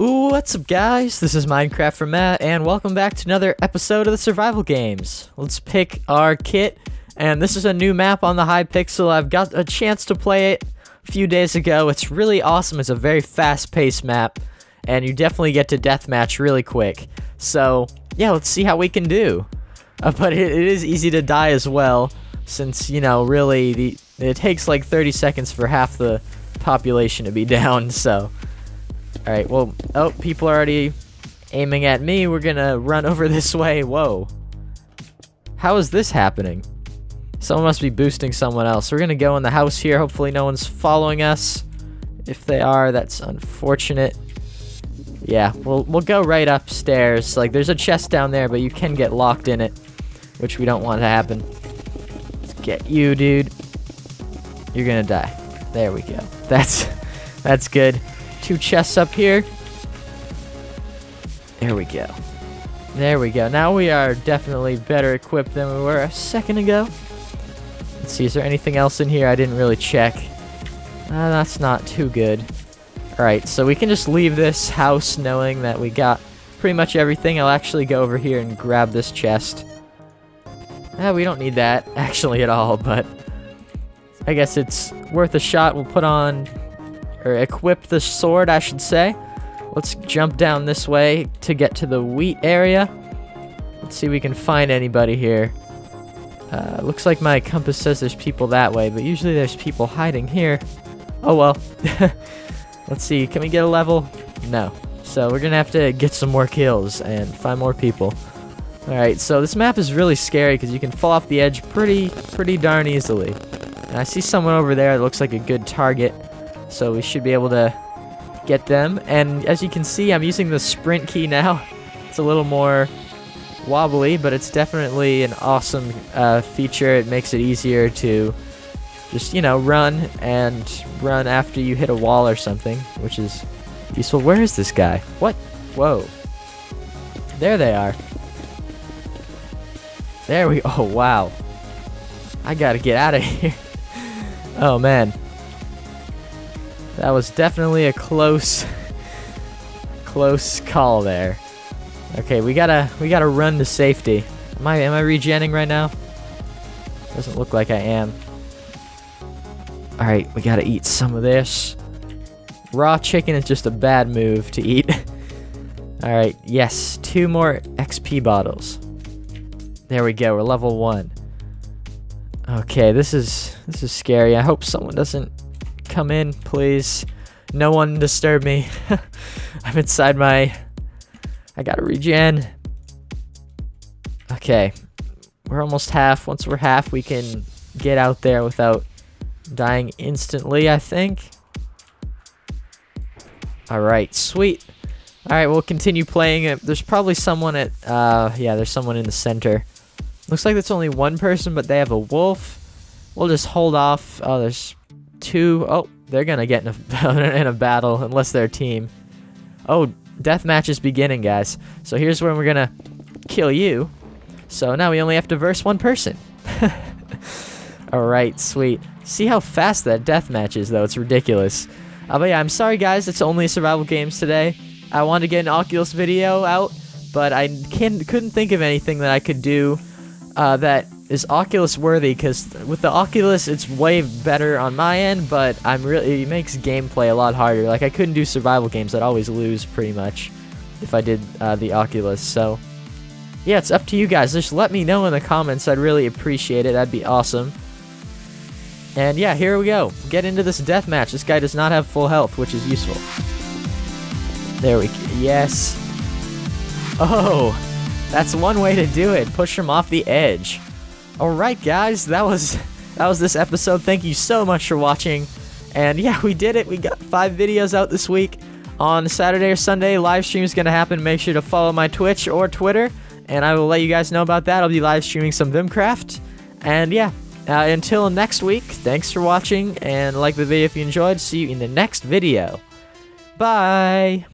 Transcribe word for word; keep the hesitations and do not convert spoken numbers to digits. Ooh, what's up guys, this is Minecraft from Matt, and welcome back to another episode of the survival games. Let's pick our kit, and this is a new map on the Hypixel. I've got a chance to play it a few days ago. It's really awesome. It's a very fast-paced map, and you definitely get to deathmatch really quick. So, yeah, let's see how we can do. Uh, but it, it is easy to die as well, since, you know, really, the, it takes like thirty seconds for half the population to be down, so... Alright, well, oh, people are already aiming at me. We're gonna run over this way. Whoa. How is this happening? Someone must be boosting someone else. We're gonna go in the house here. Hopefully no one's following us. If they are, that's unfortunate. Yeah, we'll, we'll go right upstairs. Like, there's a chest down there, but you can get locked in it, which we don't want to happen. Let's get you, dude. You're gonna die. There we go. That's, that's good. Two chests up here. There we go. There we go. Now we are definitely better equipped than we were a second ago. Let's see, is there anything else in here? I didn't really check. Uh, that's not too good. Alright, so we can just leave this house knowing that we got pretty much everything. I'll actually go over here and grab this chest. Eh, we don't need that, actually, at all, but I guess it's worth a shot. We'll put on... or equip the sword, I should say. Let's jump down this way to get to the wheat area. Let's see if we can find anybody here. Uh, looks like my compass says there's people that way, but usually there's people hiding here. Oh well. Let's see, can we get a level? No. So we're gonna have to get some more kills and find more people. Alright, so this map is really scary because you can fall off the edge pretty, pretty darn easily. And I see someone over there that looks like a good target. So we should be able to get them. And as you can see, I'm using the sprint key now. It's a little more wobbly, but it's definitely an awesome uh, feature. It makes it easier to just, you know, run and run after you hit a wall or something, which is useful. Where is this guy? What? Whoa. There they are. There we go. Oh, wow. I gotta get out of here. Oh, man. That was definitely a close, close call there. Okay, we gotta, we gotta run to safety. Am I, am I regenning right now? Doesn't look like I am. All right, we gotta eat some of this. Raw chicken is just a bad move to eat. All right, yes, two more X P bottles. There we go. We're level one. Okay, this is, this is scary. I hope someone doesn't. Come in, please. No one disturb me. I'm inside my... I gotta regen. Okay. We're almost half. Once we're half, we can get out there without dying instantly, I think. Alright, sweet. Alright, we'll continue playing it. There's probably someone at... Uh, yeah, there's someone in the center. Looks like there's only one person, but they have a wolf. We'll just hold off. Oh, there's... Two, oh, they're gonna get in a, in a battle unless they're a team. Oh, deathmatch is beginning, guys. So here's where we're gonna kill you. So now we only have to verse one person. Alright, sweet. See how fast that deathmatch is, though. It's ridiculous. Uh, but yeah, I'm sorry, guys. It's only survival games today. I wanted to get an Oculus video out, but I can't, couldn't think of anything that I could do uh, that... is Oculus worthy, because with the Oculus it's way better on my end, but I'm really it makes gameplay a lot harder. Like, I couldn't do survival games. I'd always lose pretty much if I did uh, the Oculus. So yeah, it's up to you guys. Just let me know in the comments. I'd really appreciate it. That'd be awesome. And yeah, here we go. Get into this deathmatch. This guy does not have full health, which is useful. There we go. Yes. Oh, that's one way to do it. Push him off the edge. Alright guys, that was that was this episode. Thank you so much for watching. And yeah, we did it. We got five videos out this week. On Saturday or Sunday, live stream is going to happen. Make sure to follow my Twitch or Twitter, and I will let you guys know about that. I'll be live streaming some Vimcraft. And yeah, uh, until next week, thanks for watching, and like the video if you enjoyed. See you in the next video. Bye!